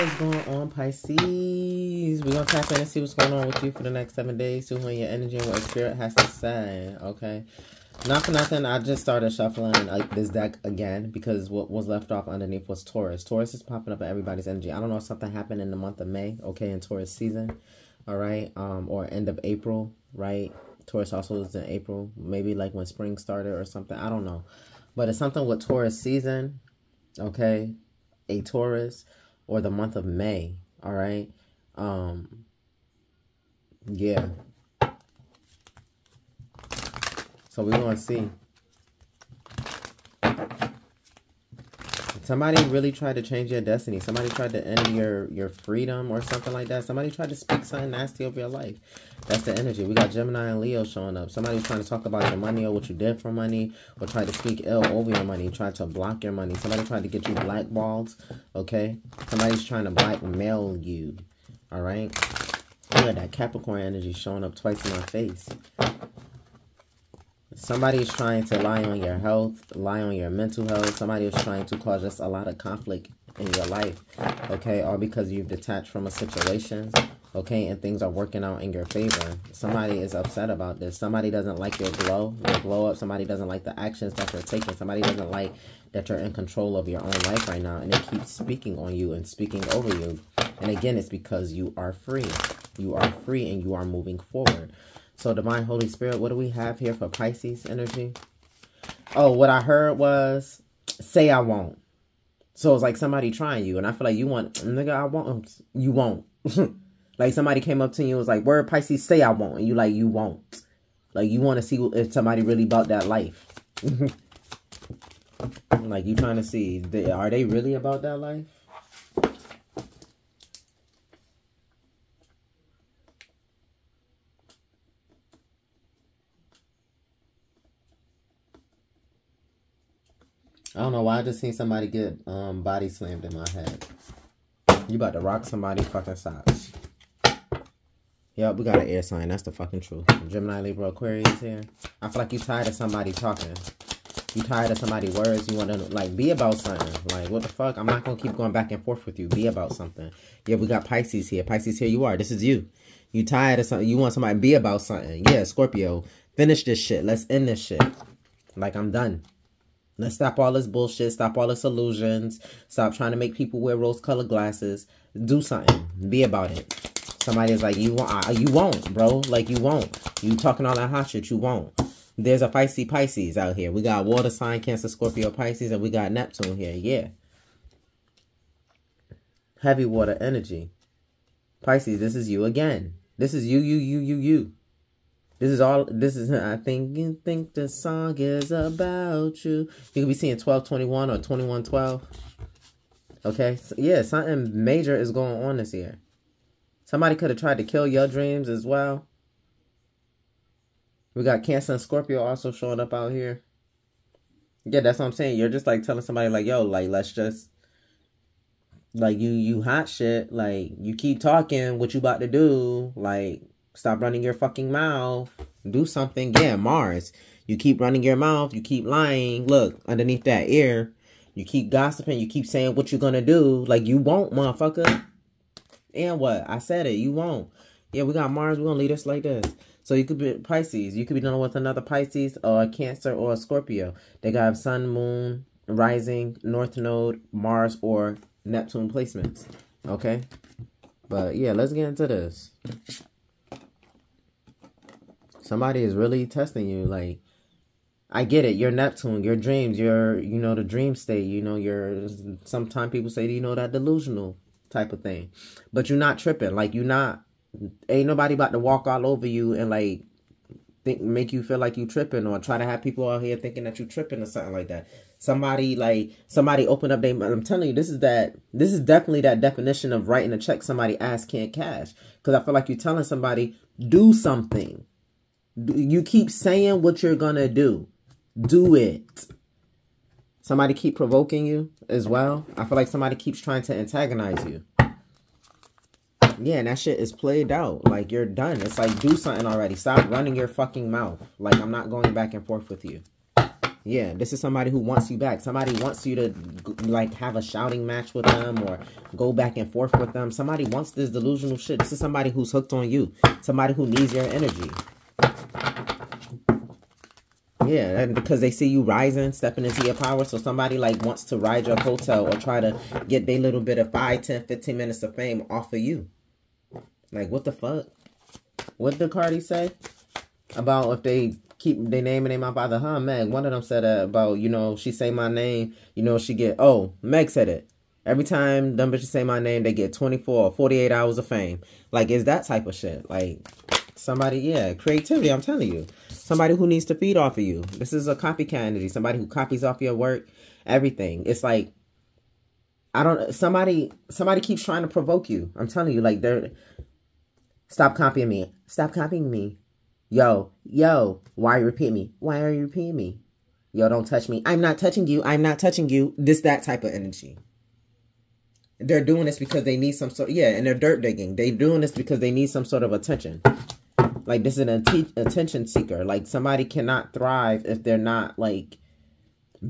is going on, Pisces? We're going to tap in and see what's going on with you for the next 7 days. See when your energy and what spirit has to say, okay? Not for nothing, I just started shuffling like this deck again because what was left off underneath was Taurus. Taurus is popping up in everybody's energy. I don't know if something happened in the month of May, okay, in Taurus season, all right? Or end of April, right? Taurus also is in April, maybe like when spring started or something. I don't know. But it's something with Taurus season, okay? A Taurus or the month of May, all right? Yeah. So we're going to see. Somebody really tried to change your destiny. Somebody tried to end your freedom or something like that. Somebody tried to speak something nasty over your life. That's the energy. We got Gemini and Leo showing up. Somebody's trying to talk about your money or what you did for money, or tried to speak ill over your money, tried to block your money. Somebody tried to get you blackballed, okay? Somebody's trying to blackmail you, all right? We got that Capricorn energy showing up twice in my face. Somebody is trying to lie on your health, lie on your mental health. Somebody is trying to cause just a lot of conflict in your life, okay? All because you've detached from a situation, okay? And things are working out in your favor. Somebody is upset about this. Somebody doesn't like your glow up. Somebody doesn't like the actions that you're taking. Somebody doesn't like that you're in control of your own life right now. And they keep speaking on you and speaking over you. And again, it's because you are free. You are free and you are moving forward. So, Divine Holy Spirit, what do we have here for Pisces energy? Oh, what I heard was, say I won't. So, it's like somebody trying you. And I feel like you want, nigga, I won't. You won't. Like, somebody came up to you and was like, word, Pisces, say I won't. And you like, you won't. Like, you want to see if somebody really about that life. Like, you trying to see, are they really about that life? I don't know why I just seen somebody get body slammed in my head. You about to rock somebody fucking socks. Yup, we got an air sign. That's the fucking truth. Gemini, Libra, Aquarius here. I feel like you tired of somebody talking. You tired of somebody's words. You want to, like, be about something. Like, what the fuck? I'm not going to keep going back and forth with you. Be about something. Yeah, we got Pisces here. Pisces, here you are. This is you. You tired of something. You want somebody to be about something. Yeah, Scorpio. Finish this shit. Let's end this shit. Like, I'm done. Let's stop all this bullshit. Stop all this illusions. Stop trying to make people wear rose-colored glasses. Do something. Be about it. Somebody's like, you won't, bro. Like, you won't. You talking all that hot shit. You won't. There's a feisty Pisces out here. We got water sign, Cancer, Scorpio, Pisces, and we got Neptune here. Yeah. Heavy water energy. Pisces, this is you again. This is you. This is, I think the song is about you. You could be seeing 12/21 or 21/12. Okay? So, yeah, something major is going on this year. Somebody could have tried to kill your dreams as well. We got Cancer and Scorpio also showing up out here. Yeah, that's what I'm saying. You're just, like, telling somebody, like, yo, like, let's just, like, you hot shit. Like, you keep talking what you about to do. Like, stop running your fucking mouth. Do something. Yeah, Mars. You keep running your mouth. You keep lying. Look, underneath that ear. You keep gossiping. You keep saying what you're going to do. Like, you won't, motherfucker. And what? I said it. You won't. Yeah, we got Mars. We're going to lead us like this. So, you could be Pisces. You could be dealing with another Pisces or a Cancer or a Scorpio. They got Sun, Moon, Rising, North Node, Mars, or Neptune placements. Okay? But, yeah, let's get into this. Somebody is really testing you. Like, I get it. Your Neptune, your dreams, your, you know, the dream state, you know, your, sometimes people say, you know, that delusional type of thing. But you're not tripping. Like, you're not, ain't nobody about to walk all over you and, like, think, make you feel like you tripping or try to have people out here thinking that you tripping or something like that. Somebody opened up their, I'm telling you, this is definitely that definition of writing a check somebody ass can't cash. Because I feel like you're telling somebody, do something. You keep saying what you're going to do. Do it. Somebody keep provoking you as well. I feel like somebody keeps trying to antagonize you. Yeah, and that shit is played out. Like, you're done. It's like, do something already. Stop running your fucking mouth. Like, I'm not going back and forth with you. Yeah, this is somebody who wants you back. Somebody wants you to, like, have a shouting match with them or go back and forth with them. Somebody wants this delusional shit. This is somebody who's hooked on you. Somebody who needs your energy. Yeah, and because they see you rising, stepping into your power. So somebody, like, wants to ride your coattail or try to get their little bit of 5, 10, 15 minutes of fame off of you. Like, what the fuck? What did Cardi say? About if they keep their name and their mouth by the huh, Meg. One of them said about, you know, she say my name, you know, she get, oh, Meg said it. Every time them bitches say my name, they get 24 or 48 hours of fame. Like, it's that type of shit. Like, somebody, yeah, creativity, I'm telling you. Somebody who needs to feed off of you. This is a copycat energy. Somebody who copies off your work, everything. It's like, I don't, somebody keeps trying to provoke you. I'm telling you, like, they're, stop copying me. Stop copying me. Yo, yo, why are you repeating me? Why are you repeating me? Yo, don't touch me. I'm not touching you. I'm not touching you. This, that type of energy. They're doing this because they need some sort, yeah, and they're dirt digging. They're doing this because they need some sort of attention. Like, this is an attention seeker. Like, somebody cannot thrive if they're not, like,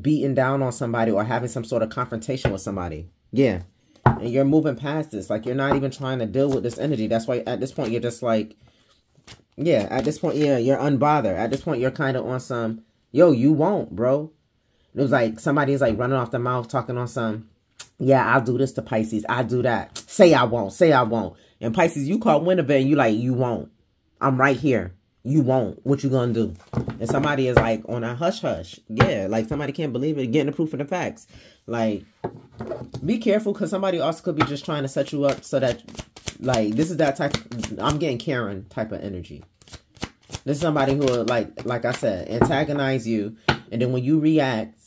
beating down on somebody or having some sort of confrontation with somebody. Yeah. And you're moving past this. Like, you're not even trying to deal with this energy. That's why at this point, you're just like, yeah, at this point, yeah, you're unbothered. At this point, you're kind of on some, yo, you won't, bro. It was like, somebody's like running off the mouth, talking on some, yeah, I'll do this to Pisces. I'll do that. Say I won't. Say I won't. And Pisces, you caught wind of it and you like, you won't. I'm right here. You won't. What you gonna do? And somebody is like on a hush-hush. Yeah, like somebody can't believe it. Getting the proof of the facts. Like, be careful because somebody also could be just trying to set you up so that, like, this is that type of, I'm getting Karen type of energy. This is somebody who will, like I said, antagonize you. And then when you react,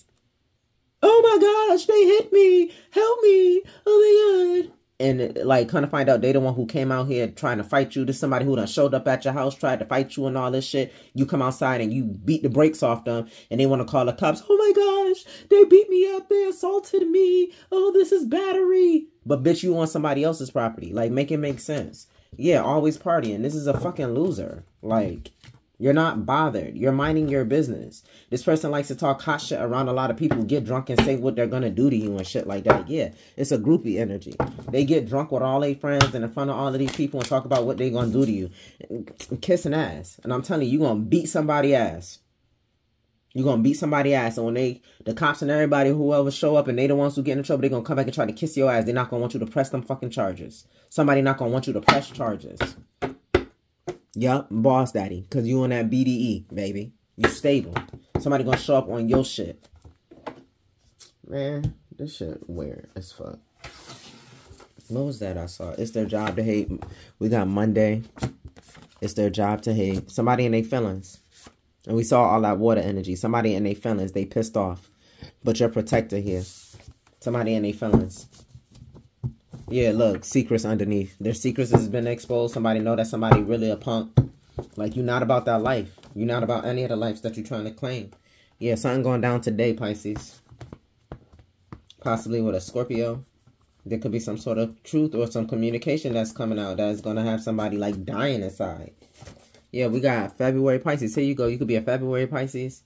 oh my gosh, they hit me. Help me. Oh my God. And, like, kind of find out they the one who came out here trying to fight you. This is somebody who done showed up at your house, tried to fight you and all this shit. You come outside and you beat the brakes off them. And they want to call the cops. Oh my gosh, they beat me up. They assaulted me. Oh, this is battery. But bitch, you on somebody else's property. Like, make it make sense. Yeah, always partying. This is a fucking loser. Like, you're not bothered. You're minding your business. This person likes to talk hot shit around a lot of people, get drunk and say what they're going to do to you and shit like that. Yeah, it's a groupie energy. They get drunk with all their friends and in front of all of these people and talk about what they're going to do to you. Kissing ass. And I'm telling you, you're going to beat somebody's ass. You're going to beat somebody's ass. And when they, the cops and everybody, whoever show up and they the ones who get in trouble, they're going to come back and try to kiss your ass. They're not going to want you to press them fucking charges. Somebody not going to want you to press charges. Yup, boss daddy, because you on that BDE, baby. You stable. Somebody gonna show up on your shit. Man, this shit weird as fuck. What was that I saw? It's their job to hate. We got Monday. It's their job to hate. Somebody in their feelings. And we saw all that water energy. Somebody in their feelings. They pissed off. But your protector here. Somebody in their feelings. Yeah, look, secrets underneath. Their secrets has been exposed. Somebody know that somebody really a punk. Like, you're not about that life. You're not about any of the lives that you're trying to claim. Yeah, something going down today, Pisces. Possibly with a Scorpio. There could be some sort of truth or some communication that's coming out that's going to have somebody, like, dying inside. Yeah, we got February Pisces. Here you go. You could be a February Pisces.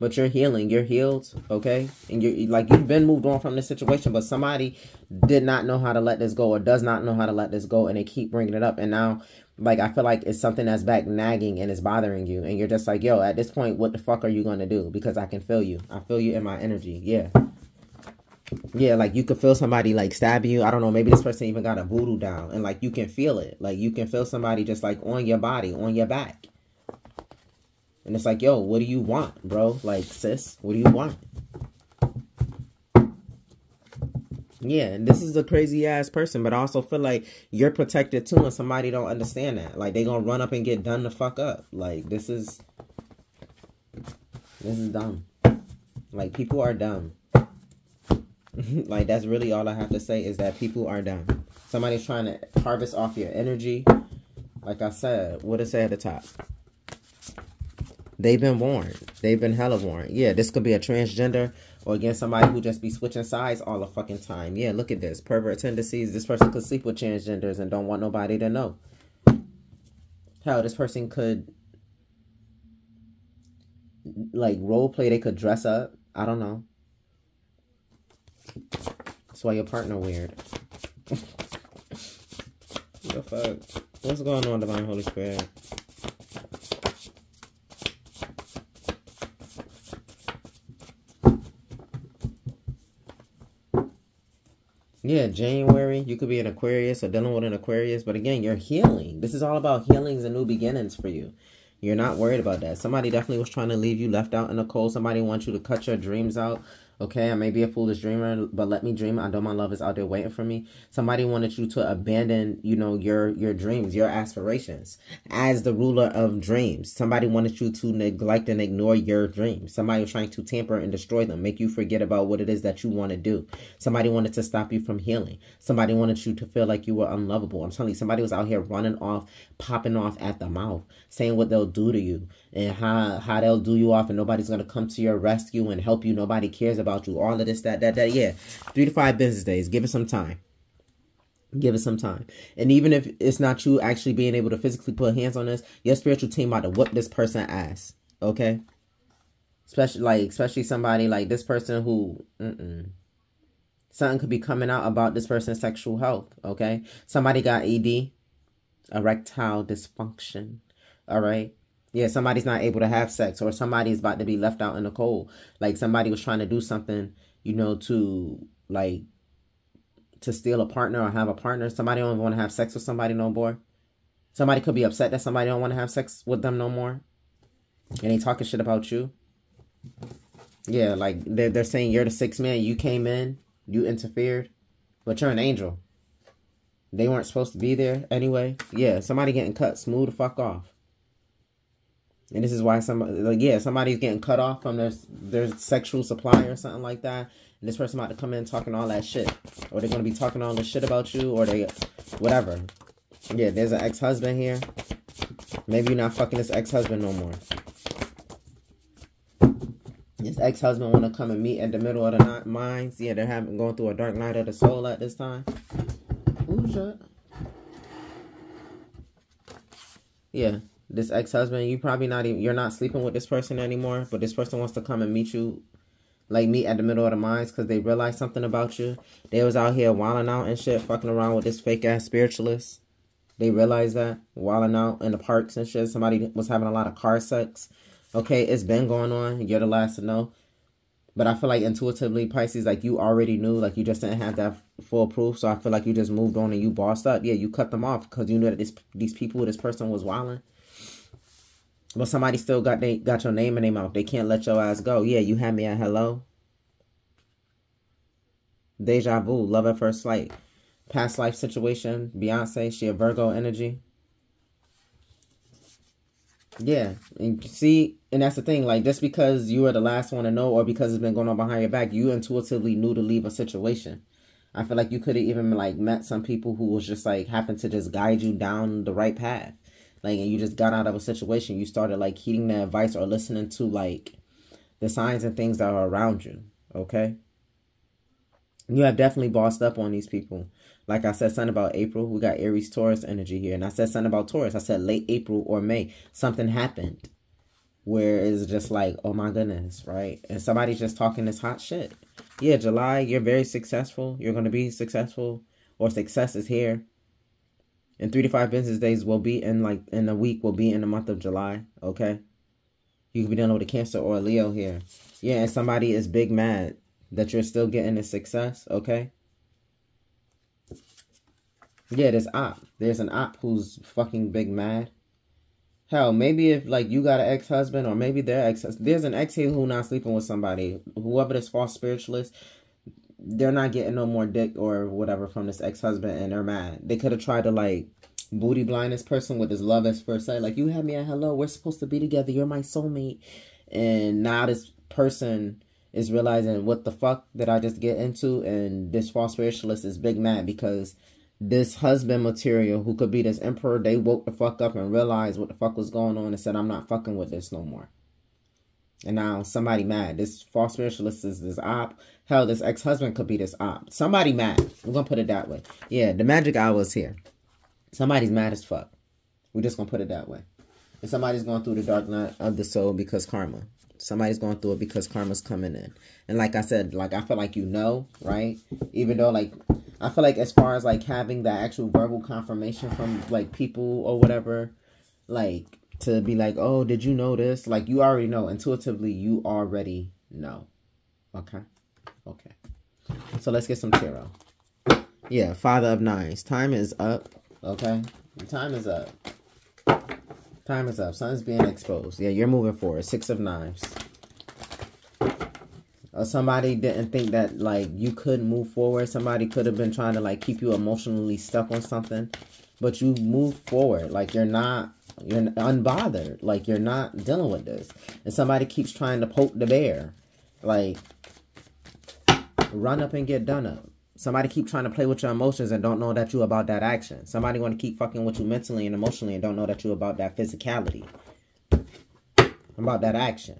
But you're healing. You're healed, okay? And you're like, you've been moved on from this situation, but somebody did not know how to let this go or does not know how to let this go, and they keep bringing it up. And now, like, I feel like it's something that's back nagging and it's bothering you. And you're just like, yo, at this point, what the fuck are you going to do? Because I can feel you. I feel you in my energy. Yeah. Yeah, like, you could feel somebody, like, stabbing you. I don't know. Maybe this person even got a voodoo down. And, like, you can feel it. Like, you can feel somebody just, like, on your body, on your back. And it's like, yo, what do you want, bro? Like, sis, what do you want? Yeah, and this is a crazy-ass person, but I also feel like you're protected, too, and somebody don't understand that. Like, they gonna run up and get done the fuck up. Like, this is dumb. Like, people are dumb. Like, that's really all I have to say is that people are dumb. Somebody's trying to harvest off your energy. Like I said, what it say at the top? They've been warned. They've been hella warned. Yeah, this could be a transgender or again somebody who just be switching sides all the fucking time. Yeah, look at this. Pervert tendencies. This person could sleep with transgenders and don't want nobody to know. Hell, this person could like role play. They could dress up. I don't know. That's why your partner weird. The fuck? What's going on, Divine Holy Spirit? Yeah, January, you could be an Aquarius or dealing with an Aquarius. But again, you're healing. This is all about healings and new beginnings for you. You're not worried about that. Somebody definitely was trying to leave you left out in the cold. Somebody wants you to cut your dreams out. Okay, I may be a foolish dreamer, but let me dream. I know my love is out there waiting for me. Somebody wanted you to abandon, you know, your dreams, your aspirations as the ruler of dreams. Somebody wanted you to neglect and ignore your dreams. Somebody was trying to tamper and destroy them, make you forget about what it is that you want to do. Somebody wanted to stop you from healing. Somebody wanted you to feel like you were unlovable. I'm telling you, somebody was out here running off, popping off at the mouth, saying what they'll do to you and how they'll do you off and nobody's going to come to your rescue and help you. Nobody cares about you, all of this, that, yeah. 3 to 5 business days. Give it some time. Give it some time. And even if it's not you actually being able to physically put hands on this, your spiritual team ought to whoop this person's ass, okay? Especially somebody like this person who, something could be coming out about this person's sexual health, okay? Somebody got ED, erectile dysfunction, all right? Yeah, somebody's not able to have sex or somebody's about to be left out in the cold. Like somebody was trying to do something, you know, to steal a partner or have a partner. Somebody don't want to have sex with somebody no more. Somebody could be upset that somebody don't want to have sex with them no more. And they talking shit about you. Yeah, like they're saying you're the sixth man. You came in, you interfered, but you're an angel. They weren't supposed to be there anyway. Yeah, somebody getting cut. Smooth the fuck off. And this is why somebody's getting cut off from their sexual supply or something like that. And this person about to come in talking all that shit. Or they're going to be talking all this shit about you. Or they, whatever. Yeah, there's an ex-husband here. Maybe you're not fucking this ex-husband no more. This ex-husband want to come and meet in the middle of the night minds. Yeah, they're going through a dark night of the soul at this time. Ooh, shit. Yeah. This ex-husband, you're not sleeping with this person anymore, but this person wants to come and meet you, like meet at the middle of the minds because they realized something about you. They was out here wilding out and shit, fucking around with this fake-ass spiritualist. They realized that, wilding out in the parks and shit. Somebody was having a lot of car sex. Okay, it's been going on. You're the last to know. But I feel like intuitively, Pisces, like you already knew, like you just didn't have that full proof. So I feel like you just moved on and you bossed up. Yeah, you cut them off because you knew that this person was wilding. But somebody still got your name in their mouth. They can't let your ass go. Yeah, you had me at hello. Deja vu, love at first sight. Past life situation, Beyonce, she a Virgo energy. Yeah, and see, and that's the thing. Like, just because you were the last one to know or because it's been going on behind your back, you intuitively knew to leave a situation. I feel like you could have even, like, met some people who was just, like, happened to just guide you down the right path. Like, and you just got out of a situation. You started, like, heeding the advice or listening to, like, the signs and things that are around you, okay? You have definitely bossed up on these people. Like I said something about April. We got Aries, Taurus energy here. And I said something about Taurus. I said late April or May. Something happened where it's just like, oh, my goodness, right? And somebody's just talking this hot shit. Yeah, July, you're very successful. You're going to be successful. Or success is here. And 3 to 5 business days will be in the month of July, okay? You could be dealing with a Cancer or a Leo here. Yeah, and somebody is big mad that you're still getting the success, okay? Yeah, there's an op who's fucking big mad. Hell, maybe if, like, you got an ex-husband or maybe their ex-husband. There's an ex here who's not sleeping with somebody. Whoever this false spiritualist, they're not getting no more dick or whatever from this ex-husband and they're mad. They could have tried to, like, booty blind this person with his love at first sight. Like, you had me at hello. We're supposed to be together. You're my soulmate. And now this person is realizing what the fuck did I just get into? And this false spiritualist is big mad because this husband material who could be this emperor, they woke the fuck up and realized what the fuck was going on and said, I'm not fucking with this no more. And now somebody mad. This false spiritualist is this op. Hell, this ex-husband could be this op. Somebody mad. We're going to put it that way. Yeah, the magic hour is here. Somebody's mad as fuck. We're just going to put it that way. And somebody's going through the dark night of the soul because karma. Somebody's going through it because karma's coming in. And like I said, like, I feel like, you know, right? Even though, like, I feel like as far as, like, having that actual verbal confirmation from, like, people or whatever, like, to be like, oh, did you know this? Like, you already know. Intuitively, you already know. Okay? Okay. So let's get some tarot. Yeah, Father of Nines. Time is up. Okay? Time is up. Time is up. Sun's being exposed. Yeah, you're moving forward. Six of Knives. Somebody didn't think that, like, you could move forward. Somebody could have been trying to, like, keep you emotionally stuck on something. But you move forward. Like, you're unbothered. Like, you're not dealing with this. And somebody keeps trying to poke the bear. Like, run up and get done up. Somebody keep trying to play with your emotions and don't know that you about that action. Somebody want to keep fucking with you mentally and emotionally and don't know that you about that physicality. About that action.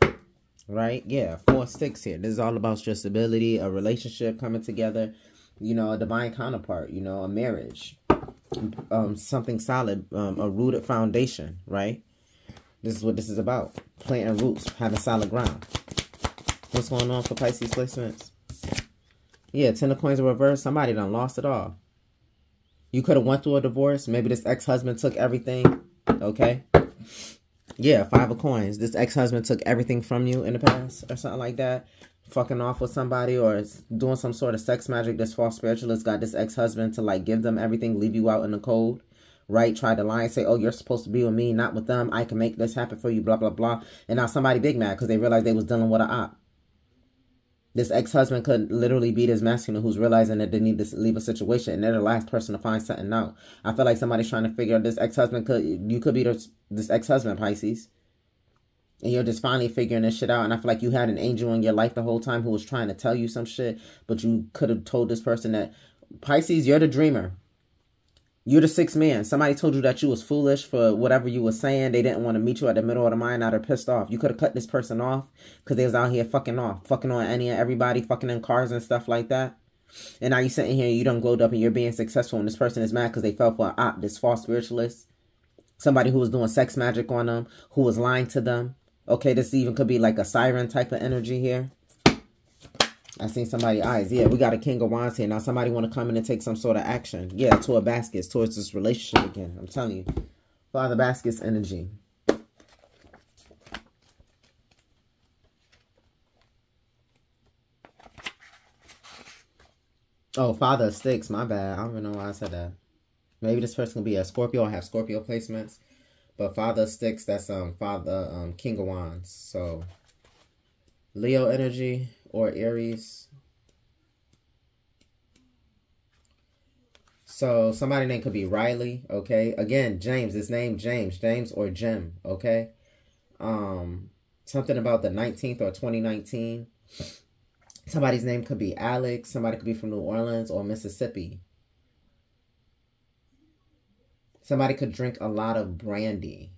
Right? Yeah. 4, 6 here. This is all about your stability, a relationship coming together. You know, a divine counterpart. You know, a marriage. Something solid. A rooted foundation. Right? This is what this is about. Planting roots. Having solid ground. What's going on for Pisces placements? Yeah, 10 of coins in reverse. Somebody done lost it all. You could have went through a divorce. Maybe this ex-husband took everything. Okay? Yeah, 5 of coins. This ex-husband took everything from you in the past or something like that. Fucking off with somebody or doing some sort of sex magic. This false spiritualist got this ex-husband to, like, give them everything, leave you out in the cold. Right? Try to lie and say, oh, you're supposed to be with me, not with them. I can make this happen for you, blah, blah, blah. And now somebody big mad because they realized they was dealing with an op. This ex-husband could literally be this masculine who's realizing that they need to leave a situation. And they're the last person to find something out. I feel like somebody's trying to figure out this ex-husband. You could be this ex-husband, Pisces. And you're just finally figuring this shit out. And I feel like you had an angel in your life the whole time who was trying to tell you some shit. But you could have told this person that, Pisces, you're the dreamer. You're the sixth man. Somebody told you that you was foolish for whatever you were saying. They didn't want to meet you at the middle of the mile. Now they're pissed off. You could have cut this person off because they was out here fucking off. Fucking on any and everybody. Fucking in cars and stuff like that. And now you sitting here and you done glowed up and you're being successful. And this person is mad because they fell for an op. This false spiritualist. Somebody who was doing sex magic on them. Who was lying to them. Okay, this even could be like a siren type of energy here. I seen somebody's eyes. Yeah, we got a King of Wands here. Now somebody want to come in and take some sort of action. Yeah, to a basket, towards this relationship again. I'm telling you. Father Basket's energy. Oh, Father of Sticks. My bad. I don't even know why I said that. Maybe this person can be a Scorpio. I have Scorpio placements. But Father of Sticks, that's King of Wands. So Leo energy. Or Aries. So somebody name could be Riley, okay? Again, James. His name James. James or Jim, okay? Something about the 19th or 2019. Somebody's name could be Alex. Somebody could be from New Orleans or Mississippi. Somebody could drink a lot of brandy.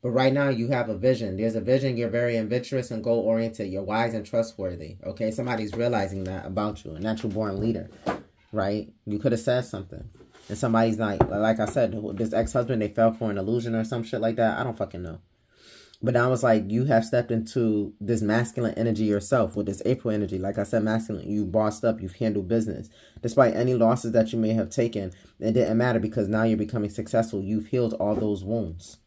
But right now, you have a vision. There's a vision. You're very adventurous and goal-oriented. You're wise and trustworthy, okay? Somebody's realizing that about you, a natural-born leader, right? You could have said something. And somebody's like I said, this ex-husband, they fell for an illusion or some shit like that. I don't fucking know. But now it's like you have stepped into this masculine energy yourself with this April energy. Like I said, masculine, you bossed up, you've handled business. Despite any losses that you may have taken, it didn't matter because now you're becoming successful. You've healed all those wounds.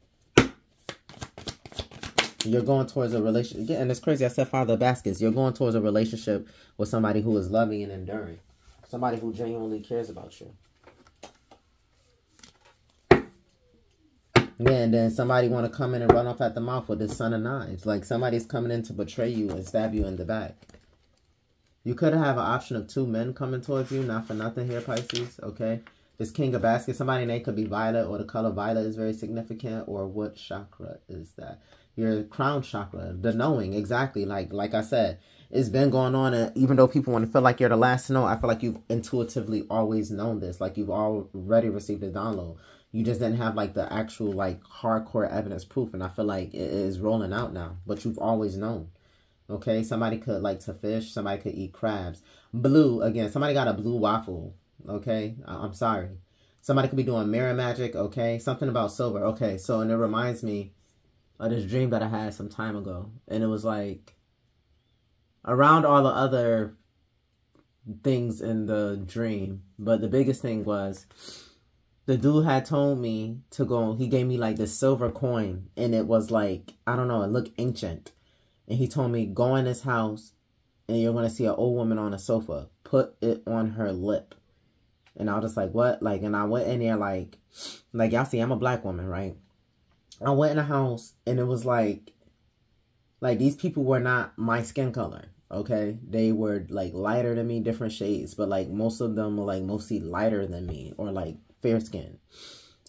You're going towards a relationship. Yeah, and it's crazy. I said Father Baskets. You're going towards a relationship with somebody who is loving and enduring. Somebody who genuinely cares about you. Yeah, and then somebody want to come in and run off at the mouth with this Son of Knives. Like, somebody's coming in to betray you and stab you in the back. You could have an option of two men coming towards you. Not for nothing here, Pisces. Okay? This King of Baskets. Somebody named could be Violet, or the color Violet is very significant. Or what chakra is that? Your crown chakra, the knowing, exactly. Like I said, it's been going on, and even though people want to feel like you're the last to know, I feel like you've intuitively always known this. Like, you've already received a download. You just didn't have, like, the actual, like, hardcore evidence proof, and I feel like it is rolling out now. But you've always known, okay? Somebody could like to fish. Somebody could eat crabs. Blue, again, somebody got a blue waffle, okay? I'm sorry. Somebody could be doing mirror magic, okay? Something about silver, okay? So, and it reminds me, or this dream that I had some time ago. And it was like around all the other things in the dream. But the biggest thing was the dude had told me to go. He gave me like this silver coin, and it was like, I don't know, it looked ancient. And he told me, go in his house and you're going to see an old woman on a sofa. Put it on her lip. And I was just like, what? Like, and I went in there like y'all see, I'm a black woman, right? I went in a house and it was like these people were not my skin color, okay? They were like lighter than me, different shades, but like most of them were like mostly lighter than me or like fair skin.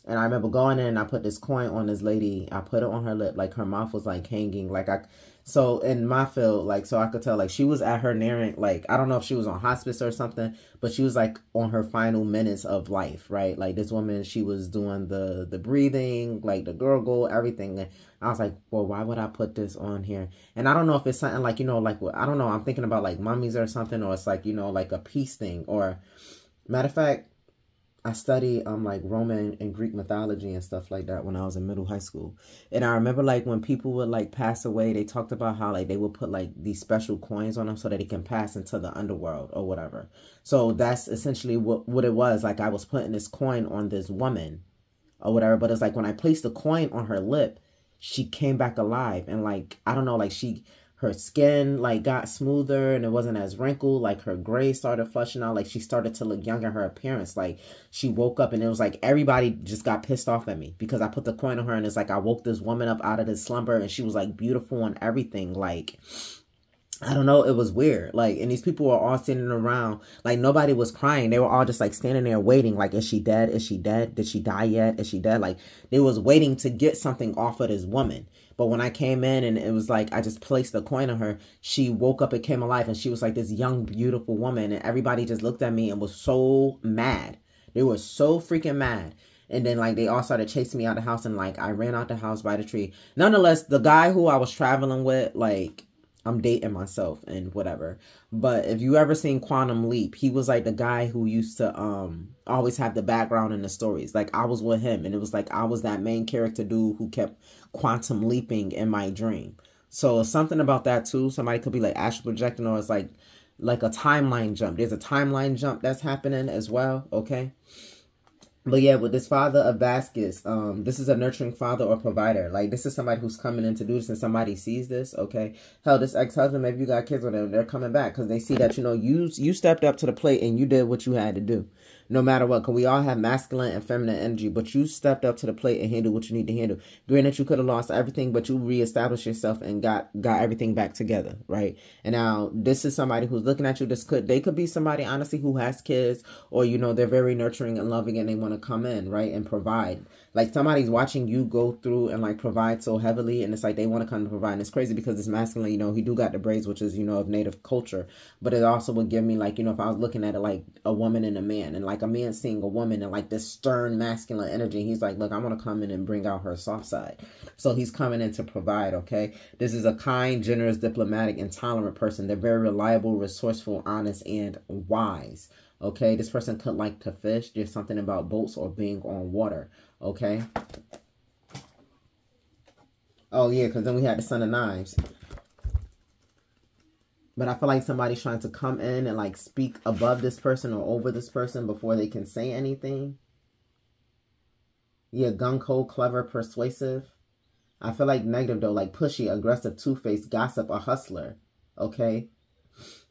And I remember going in and I put this coin on this lady. I put it on her lip, like her mouth was like hanging. Like I, so in my field, like, so I could tell like she was at her nearing, like, I don't know if she was on hospice or something, but she was like on her final minutes of life, right? Like this woman, she was doing the breathing, like the gurgle, everything. And I was like, well, why would I put this on here? And I don't know if it's something like, you know, like, I don't know. I'm thinking about like mummies or something, or it's like, you know, like a peace thing. Or matter of fact, I studied like Roman and Greek mythology and stuff like that when I was in middle high school. And I remember like when people would like pass away, they talked about how like they would put like these special coins on them so that they can pass into the underworld or whatever. So that's essentially what it was. Like I was putting this coin on this woman or whatever. But it's like when I placed the coin on her lip, she came back alive. And like, I don't know, like she... her skin like got smoother and it wasn't as wrinkled. Like her gray started flushing out. Like she started to look younger. Her appearance, like she woke up, and it was like everybody just got pissed off at me because I put the coin on her, and it's like I woke this woman up out of this slumber, and she was like beautiful and everything. Like I don't know, it was weird. Like, and these people were all standing around. Like nobody was crying. They were all just like standing there waiting. Like, is she dead? Is she dead? Did she die yet? Is she dead? Like they was waiting to get something off of this woman. But when I came in and it was like, I just placed the coin on her, she woke up and came alive, and she was like this young, beautiful woman. And everybody just looked at me and was so mad. They were so freaking mad. And then like, they all started chasing me out of the house, and like, I ran out the house by the tree. Nonetheless, the guy who I was traveling with, like, I'm dating myself and whatever. But if you ever seen Quantum Leap, he was like the guy who used to always have the background in the stories. Like I was with him, and it was like I was that main character dude who kept quantum leaping in my dream. So something about that too. Somebody could be like astral projecting, or it's like a timeline jump. There's a timeline jump that's happening as well, okay? But yeah, with this father of baskets, this is a nurturing father or provider. Like, this is somebody who's coming in to do this, and somebody sees this, okay? Hell, this ex-husband, maybe you got kids with them, they're coming back because they see that, you know, you stepped up to the plate and you did what you had to do. No matter what, because we all have masculine and feminine energy, but you stepped up to the plate and handled what you need to handle. Granted, you could have lost everything, but you reestablished yourself and got everything back together, right? And now, this is somebody who's looking at you. They could be somebody, honestly, who has kids, or, you know, they're very nurturing and loving, and they want to come in, right, and provide. Like, somebody's watching you go through and, like, provide so heavily, and it's like they want to come and provide. And it's crazy because it's masculine, you know, he do got the braids, which is, you know, of native culture. But it also would give me, like, you know, if I was looking at it like a woman and a man, and, like, a man seeing a woman and like this stern masculine energy, he's like, look, I want to come in and bring out her soft side. So he's coming in to provide, okay? This is a kind, generous, diplomatic, and tolerant person. They're very reliable, resourceful, honest, and wise, okay? This person could like to fish. There's something about boats or being on water, okay? Oh, yeah, because then we had the Son of Knives. But I feel like somebody's trying to come in and, like, speak above this person or over this person before they can say anything. Yeah, gung-ho, clever, persuasive. I feel like negative, though. Like, pushy, aggressive, two-faced, gossip, a hustler. Okay?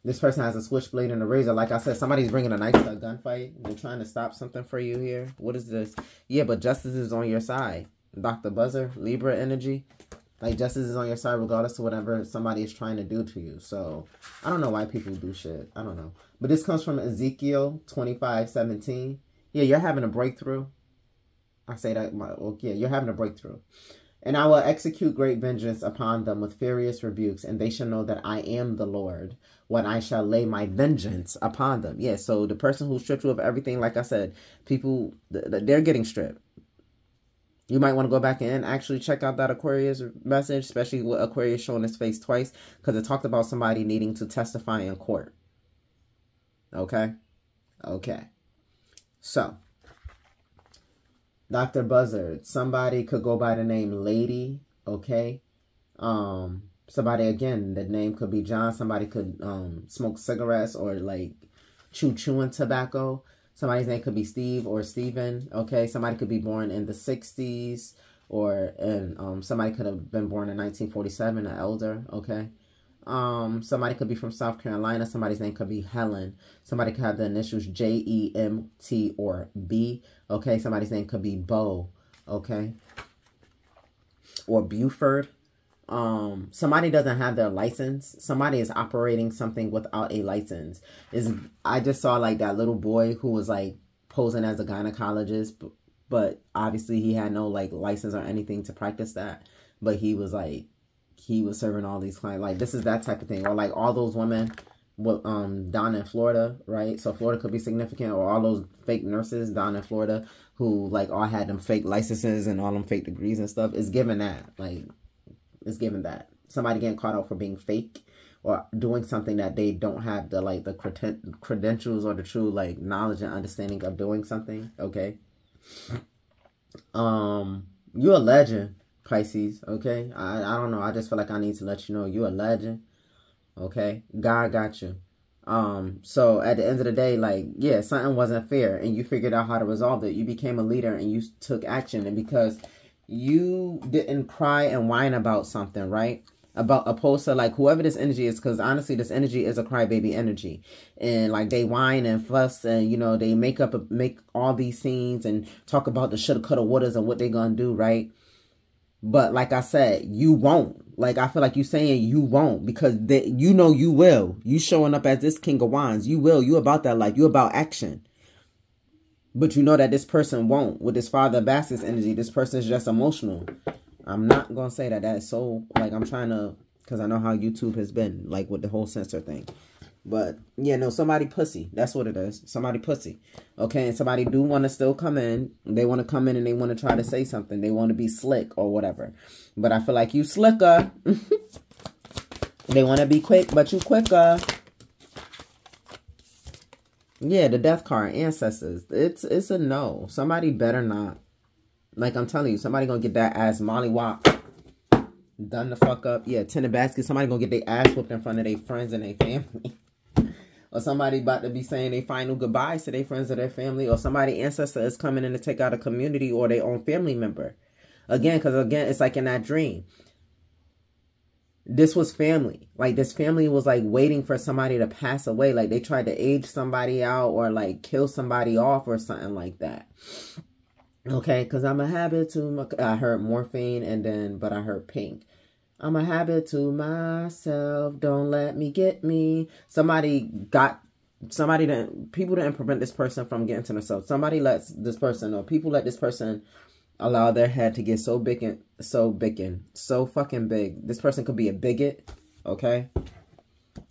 This person has a switchblade and a razor. Like I said, somebody's bringing a knife to a gunfight. They're trying to stop something for you here. What is this? Yeah, but justice is on your side. Dr. Buzzer, Libra energy. Like, justice is on your side regardless of whatever somebody is trying to do to you. So, I don't know why people do shit. I don't know. But this comes from Ezekiel 25:17. Yeah, you're having a breakthrough. I say that. Yeah, you're having a breakthrough. And I will execute great vengeance upon them with furious rebukes, and they shall know that I am the Lord when I shall lay my vengeance upon them. Yeah, so the person who stripped you of everything, like I said, people, they're getting stripped. You might want to go back and actually check out that Aquarius message, especially with Aquarius showing his face twice, because it talked about somebody needing to testify in court. Okay? Okay. So, Dr. Buzzard, somebody could go by the name Lady okay? Somebody, again, the name could be John. Somebody could smoke cigarettes or, like, chewing tobacco. Somebody's name could be Steve or Steven, okay? Somebody could be born in the 60s, or somebody could have been born in 1947, an elder, okay? Somebody could be from South Carolina. Somebody's name could be Helen. Somebody could have the initials J-E-M-T or B, okay? Somebody's name could be Bo, okay? Or Buford. Somebody doesn't have their license. Somebody is operating something without a license. I just saw, like, that little boy who was, like, posing as a gynecologist, but obviously he had no, like, license or anything to practice that, but he was, like, he was serving all these clients. Like, this is that type of thing. Or, like, all those women down in Florida, right? So Florida could be significant. Or all those fake nurses down in Florida who, like, all had them fake licenses and all them fake degrees and stuff. It's given that. Like, it's given that. Somebody getting caught out for being fake or doing something that they don't have the, like, the credentials or the true, like, knowledge and understanding of doing something, okay? You're a legend, Pisces, okay? I don't know. I just feel like I need to let you know you're a legend, okay? God got you. So at the end of the day, like, yeah, something wasn't fair and you figured out how to resolve it. You became a leader and you took action, and because you didn't cry and whine about something, right? About opposed to, like, whoever this energy is, because honestly, this energy is a crybaby energy, and, like, they whine and fuss, and, you know, they make all these scenes and talk about the shoulda, coulda, wouldas and what they gonna do, right? But like I said, you won't. Like, I feel like you saying you won't, because you know you will. You showing up as this King of Wands. You will. You about that life. You about action. But you know that this person won't. With this Father of Bastards energy, this person is just emotional. I'm not going to say that that's so, like, I'm trying to, because I know how YouTube has been, like, with the whole censor thing. But, yeah, no, somebody pussy. That's what it is. Somebody pussy. Okay, and somebody do want to still come in. They want to come in and they want to try to say something. They want to be slick or whatever. But I feel like you slicker. They want to be quick, but you quicker. Yeah, the death card, ancestors. It's a no. Somebody better not. Like, I'm telling you, somebody gonna get that ass mollywop. Done the fuck up. Yeah, 10 of baskets. Somebody gonna get their ass whooped in front of their friends and their family. Or somebody about to be saying their final goodbyes to their friends or their family. Or somebody ancestor is coming in to take out a community or their own family member. Again, because, again, it's like in that dream. This was family. Like, this family was, like, waiting for somebody to pass away. Like, they tried to age somebody out or, like, kill somebody off or something like that. Okay, because I'm a habit to my... I heard morphine and then... But I heard pink. I'm a habit to myself. Don't let me get me. Somebody got... Somebody didn't... People didn't prevent this person from getting to themselves. Somebody lets this person... Or people let this person... allow their head to get so fucking big. This person could be a bigot, okay?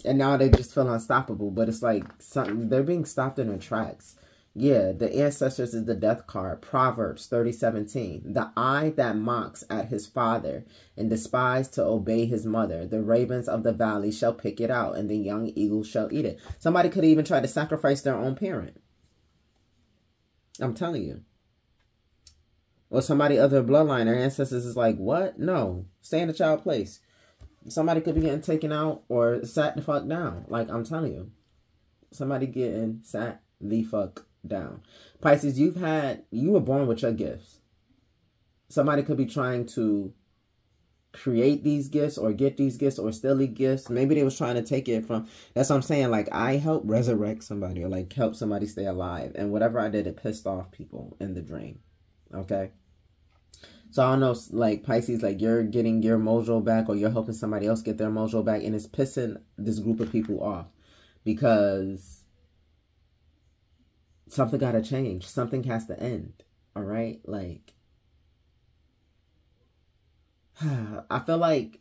And now they just feel unstoppable, but it's like something, they're being stopped in their tracks. Yeah, the ancestors is the death card. Proverbs 30:17. The eye that mocks at his father and despises to obey his mother, the ravens of the valley shall pick it out, and the young eagle shall eat it. Somebody could even try to sacrifice their own parent. I'm telling you. Or somebody other bloodline, their ancestors is like, what? No. Stay in the child place. Somebody could be getting taken out or sat the fuck down. Like, I'm telling you. Somebody getting sat the fuck down. Pisces, you were born with your gifts. Somebody could be trying to create these gifts or get these gifts or steal these gifts. Maybe they was trying to take it from, that's what I'm saying. Like, I helped resurrect somebody or, like, help somebody stay alive. And whatever I did, it pissed off people in the dream. Okay? So I don't know, like, Pisces, like, you're getting your mojo back or you're helping somebody else get their mojo back, and it's pissing this group of people off because something got to change. Something has to end, all right? Like, I feel like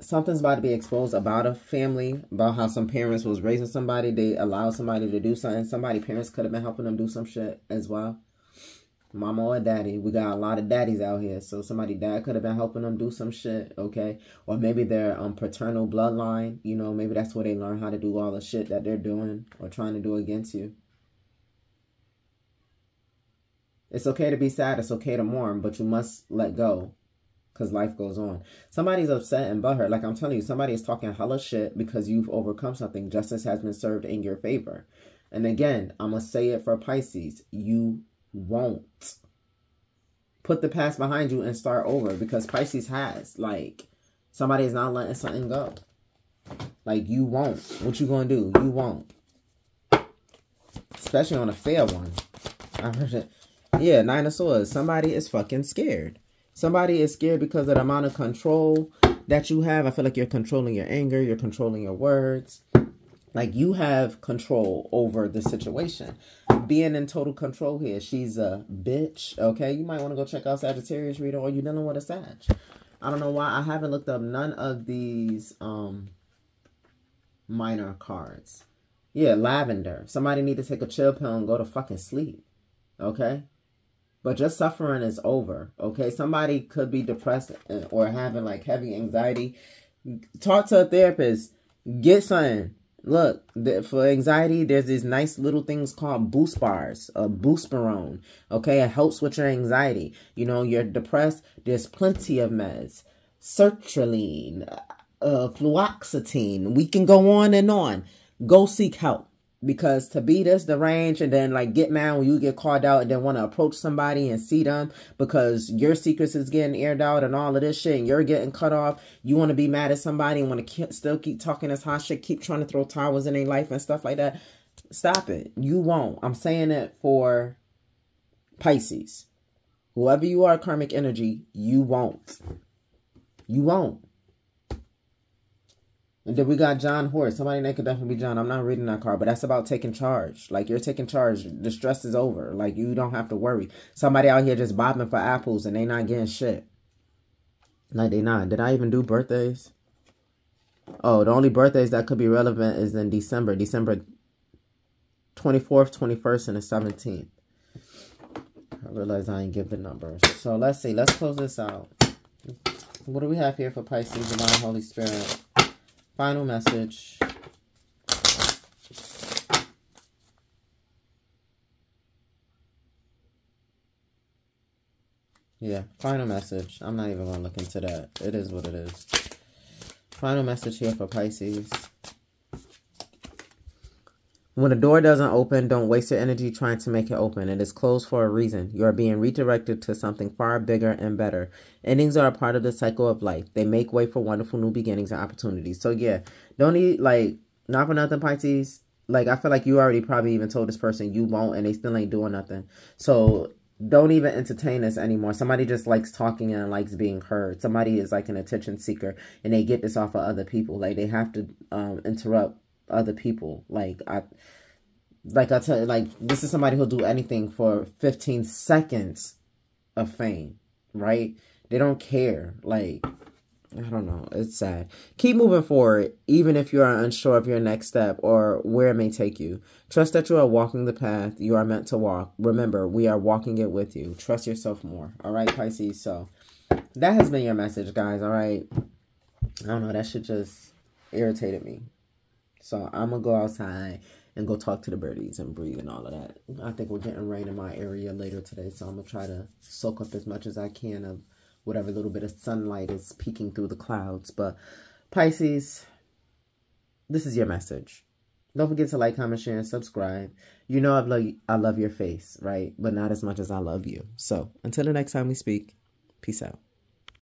something's about to be exposed about a family, about how some parents was raising somebody. They allowed somebody to do something. Somebody, parents could have been helping them do some shit as well. Mama or daddy. We got a lot of daddies out here. So somebody dad could have been helping them do some shit, okay? Or maybe their paternal bloodline, you know, maybe that's where they learn how to do all the shit that they're doing or trying to do against you. It's okay to be sad. It's okay to mourn, but you must let go. because life goes on. Somebody's upset and butthurt. Like I'm telling you, somebody is talking hella shit because you've overcome something. Justice has been served in your favor. And again, I'm going to say it for Pisces. You won't. Put the past behind you and start over, because Pisces has. Like, somebody is not letting something go. Like, you won't. What you going to do? You won't. Especially on a fair one. I heard it. Yeah, Nine of Swords. Somebody is fucking scared. Somebody is scared because of the amount of control that you have. I feel like you're controlling your anger. You're controlling your words. Like, you have control over the situation. Being in total control here. She's a bitch, okay? You might want to go check out Sagittarius Reader, or you're dealing with a Sag. I don't know why I haven't looked up none of these minor cards. Yeah, Lavender. Somebody need to take a chill pill and go to fucking sleep, okay? But just suffering is over, okay? Somebody could be depressed or having, like, heavy anxiety. Talk to a therapist. Get something. Look, for anxiety, there's these nice little things called Boost Bars, a Boosperone, okay? It helps with your anxiety. You know, you're depressed. There's plenty of meds. Sertraline, fluoxetine. We can go on and on. Go seek help, because to be this deranged and then, like, get mad when you get called out and then want to approach somebody and see them because your secrets is getting aired out and all of this shit and you're getting cut off. You want to be mad at somebody and want to still keep talking this hot shit, keep trying to throw towels in their life and stuff like that. Stop it. You won't. I'm saying it for Pisces. Whoever you are, karmic energy, you won't. You won't. And then we got John Horse. Somebody that could definitely be John. I'm not reading that card, but that's about taking charge. Like, you're taking charge. The stress is over. Like, you don't have to worry. Somebody out here just bobbing for apples and they not getting shit. Like, they not. Did I even do birthdays? Oh, the only birthdays that could be relevant is in December. December 24th, 21st, and the 17th. I realize I ain't give the numbers. So, let's see. Let's close this out. What do we have here for Pisces, Divine Holy Spirit? Final message. Yeah, final message. I'm not even going to look into that. It is what it is. Final message here for Pisces. When a door doesn't open, don't waste your energy trying to make it open. It is closed for a reason. You are being redirected to something far bigger and better. Endings are a part of the cycle of life. They make way for wonderful new beginnings and opportunities. So, yeah, don't need, like, not for nothing, Pisces. Like, I feel like you already probably even told this person you won't, and they still ain't doing nothing. So, don't even entertain us anymore. Somebody just likes talking and likes being heard. Somebody is, like, an attention seeker, and they get this off of other people. Like, they have to interrupt other people. Like I tell you, like, this is somebody who'll do anything for 15 seconds of fame, right? They don't care. Like, I don't know. It's sad. Keep moving forward, even if you are unsure of your next step or where it may take you. Trust that you are walking the path you are meant to walk. Remember, we are walking it with you. Trust yourself more. All right, Pisces. So that has been your message, guys. All right. I don't know. That shit just irritated me. So I'm going to go outside and go talk to the birdies and breathe and all of that. I think we're getting rain in my area later today. So I'm going to try to soak up as much as I can of whatever little bit of sunlight is peeking through the clouds. But Pisces, this is your message. Don't forget to like, comment, share, and subscribe. You know I love your face, right? But not as much as I love you. So until the next time we speak, peace out.